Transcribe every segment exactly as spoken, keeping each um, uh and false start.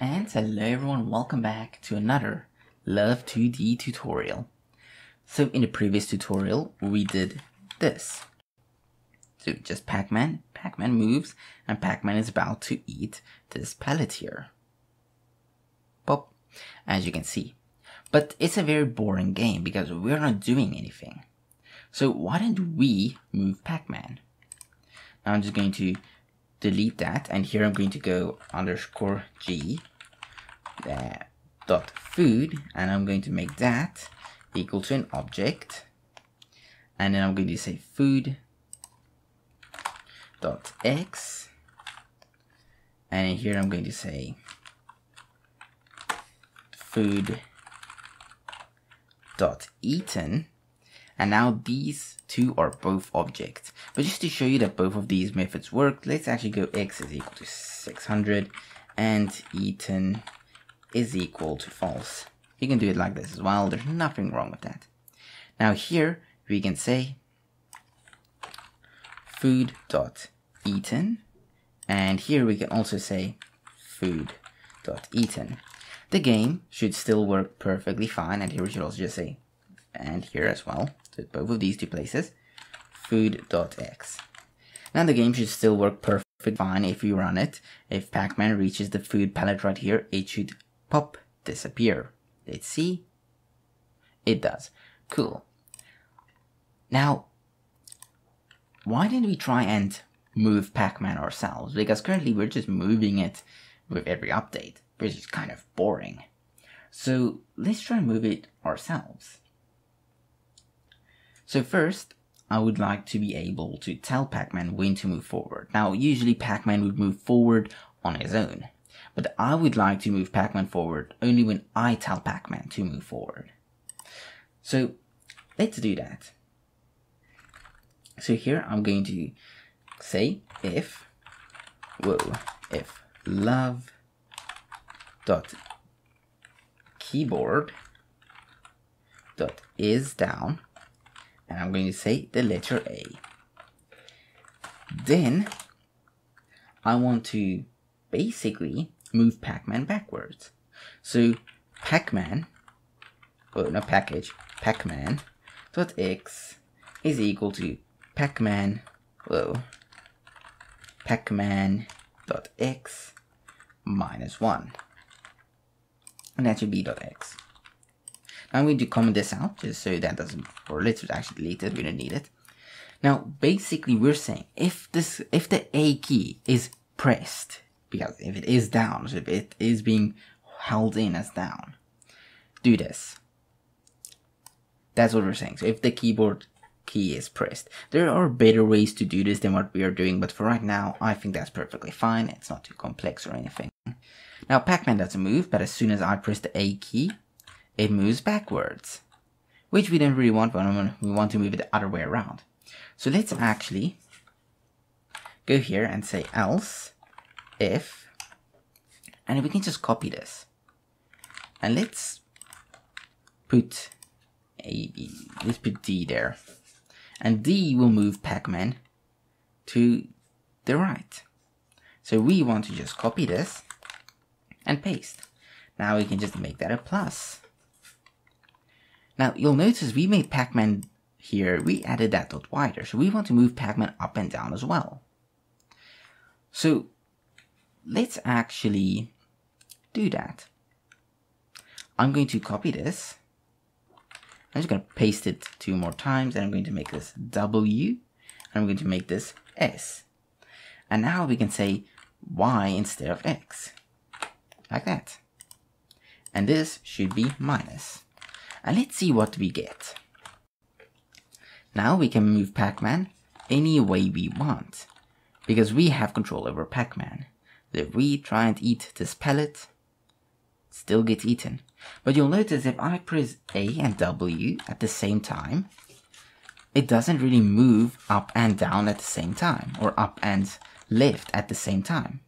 And hello everyone, welcome back to another Love two D tutorial. So in the previous tutorial we did this. So just Pac-Man, Pac-Man moves, and Pac-Man is about to eat this pellet here. Pop, as you can see. But it's a very boring game because we're not doing anything. So why don't we move Pac-Man? Now I'm just going to delete that, and here I'm going to go underscore G uh, dot food, and I'm going to make that equal to an object, and then I'm going to say food dot X, and here I'm going to say food dot eaten. And now these two are both objects. But just to show you that both of these methods work, let's actually go x is equal to six hundred and eaten is equal to false. You can do it like this as well. There's nothing wrong with that. Now here we can say food.eaten, and here we can also say food.eaten. The game should still work perfectly fine, and here we should also just say, and here as well, so both of these two places, food.x. Now the game should still work perfectly fine if you run it. If Pac-Man reaches the food palette right here, it should pop, disappear. Let's see. It does. Cool. Now, why didn't we try and move Pac-Man ourselves? Because currently we're just moving it with every update, which is kind of boring. So let's try and move it ourselves. So first, I would like to be able to tell Pac-Man when to move forward. Now, usually Pac-Man would move forward on his own, but I would like to move Pac-Man forward only when I tell Pac-Man to move forward. So let's do that. So here I'm going to say if, whoa, if love dot keyboard dot is down, and I'm going to say the letter A. Then I want to basically move Pac-Man backwards. So Pac-Man, oh no, package, Pac-Man dot X is equal to Pac-Man, whoa, Pac-Man dot X minus one. And that should be dot X. I'm going to comment this out just so that doesn't, or let's actually delete it, we don't need it. Now basically we're saying if this, if the A key is pressed, because if it is down, so if it is being held in as down, do this. That's what we're saying. So if the keyboard key is pressed, there are better ways to do this than what we are doing, but for right now I think that's perfectly fine. It's not too complex or anything. Now Pac-Man doesn't move, but as soon as I press the A key, it moves backwards, which we don't really want, but we want to move it the other way around. So let's actually go here and say else if, and we can just copy this. And let's put a, let's put D there. And D will move Pac-Man to the right. So we want to just copy this and paste. Now we can just make that a plus. Now you'll notice we made Pac-Man here, we added that dot wider, so we want to move Pac-Man up and down as well. So let's actually do that. I'm going to copy this. I'm just going to paste it two more times, and I'm going to make this W, and I'm going to make this S. And now we can say Y instead of X, like that. And this should be minus. And let's see what we get. Now we can move Pac-Man any way we want, because we have control over Pac-Man. If we try and eat this pellet, it still gets eaten. But you'll notice if I press A and W at the same time, it doesn't really move up and down at the same time, or up and left at the same time.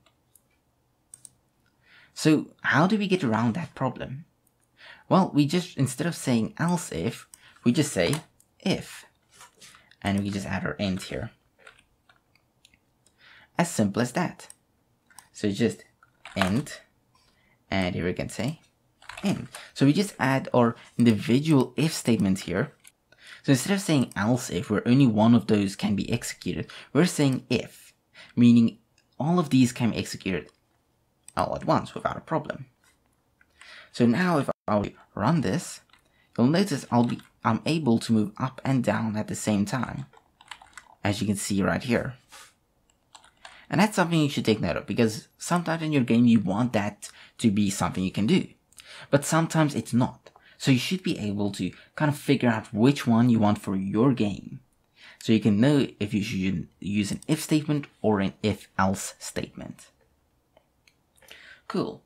So how do we get around that problem? Well, we just, instead of saying else if, we just say if, and we just add our end here. As simple as that. So just end, and here we can say end. So we just add our individual if statements here. So instead of saying else if, where only one of those can be executed, we're saying if, meaning all of these can be executed all at once without a problem. So now if I run this, you'll notice I'll be, I'm able to move up and down at the same time, as you can see right here. And that's something you should take note of, because sometimes in your game you want that to be something you can do, but sometimes it's not. So you should be able to kind of figure out which one you want for your game, so you can know if you should use an if statement or an if else statement. Cool.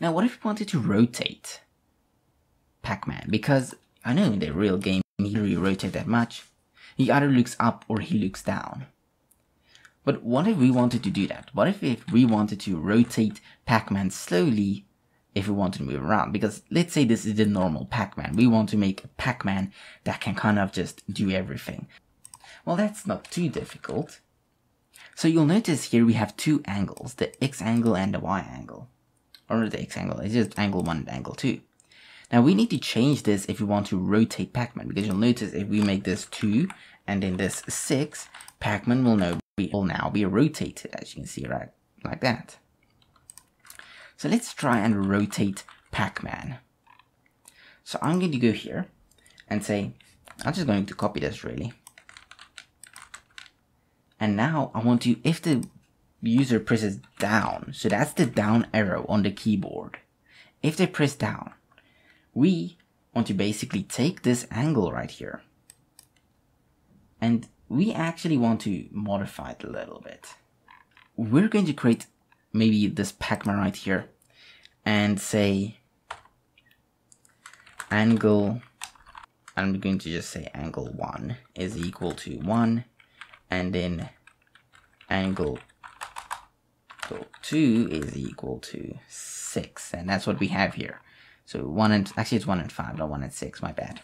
Now what if you wanted to rotate Pac-Man? Because I know in the real game he doesn't really rotate that much. He either looks up or he looks down. But what if we wanted to do that? What if, if we wanted to rotate Pac-Man slowly if we wanted to move around? Because let's say this is the normal Pac-Man. We want to make a Pac-Man that can kind of just do everything. Well, that's not too difficult. So you'll notice here we have two angles, the X angle and the Y angle. Or not the X angle, it's just angle one and angle two. Now we need to change this if we want to rotate Pac-Man, because you'll notice if we make this two and then this six, Pac-Man will know will now be rotated, as you can see, right, like that. So let's try and rotate Pac-Man. So I'm going to go here and say, I'm just going to copy this really. And now I want to, if the user presses down, so that's the down arrow on the keyboard. If they press down, we want to basically take this angle right here, and we actually want to modify it a little bit. We're going to create maybe this Pac-Man right here and say angle, I'm going to just say angle one is equal to one, and then angle two is equal to six, and that's what we have here. So one and, actually it's one and five, not one and six, my bad.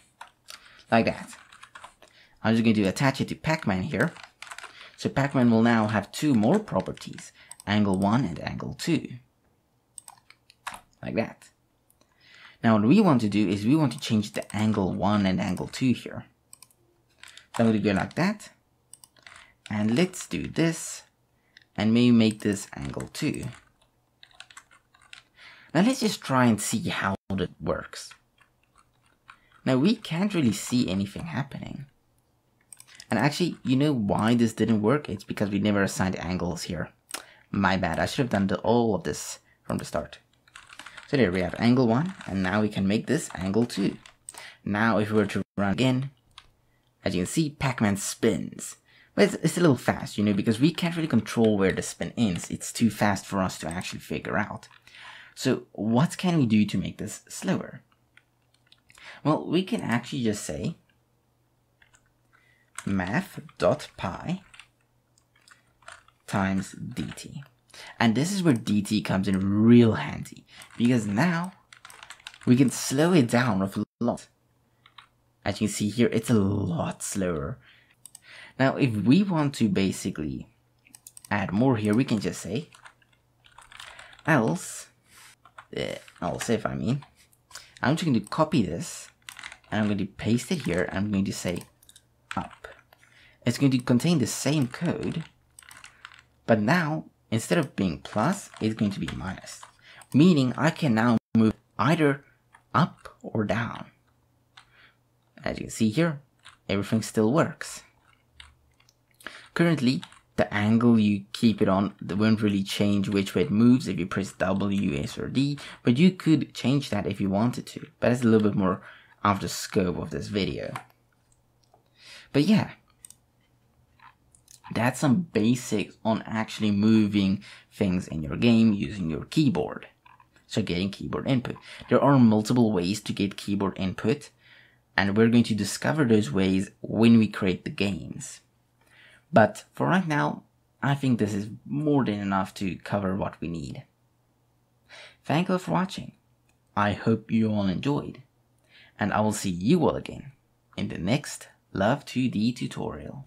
Like that. I'm just going to attach it to Pac-Man here. So Pac-Man will now have two more properties, angle one and angle two. Like that. Now what we want to do is we want to change the angle one and angle two here. So I'm going to go like that. And let's do this. And maybe make this angle two. Now let's just try and see how that works. Now we can't really see anything happening. And actually, you know why this didn't work? It's because we never assigned angles here. My bad, I should have done the, all of this from the start. So there we have angle one, and now we can make this angle two. Now if we were to run again, as you can see, Pac-Man spins. But it's, it's a little fast, you know, because we can't really control where the spin ends. It's too fast for us to actually figure out. So what can we do to make this slower? Well, we can actually just say math.py times dt. And this is where dt comes in real handy, because now we can slow it down with a lot. As you can see here, it's a lot slower. Now if we want to basically add more here, we can just say else, uh, else if I mean, I'm just going to copy this and I'm going to paste it here, and I'm going to say up. It's going to contain the same code, but now instead of being plus, it's going to be minus, meaning I can now move either up or down. As you can see here, everything still works. Currently, the angle you keep it on won't really change which way it moves if you press W, S, or D, but you could change that if you wanted to, but it's a little bit more out of the scope of this video. But yeah, that's some basics on actually moving things in your game using your keyboard. So getting keyboard input. There are multiple ways to get keyboard input, and we're going to discover those ways when we create the games. But for right now, I think this is more than enough to cover what we need. Thank you all for watching. I hope you all enjoyed, and I will see you all again in the next Love two D tutorial.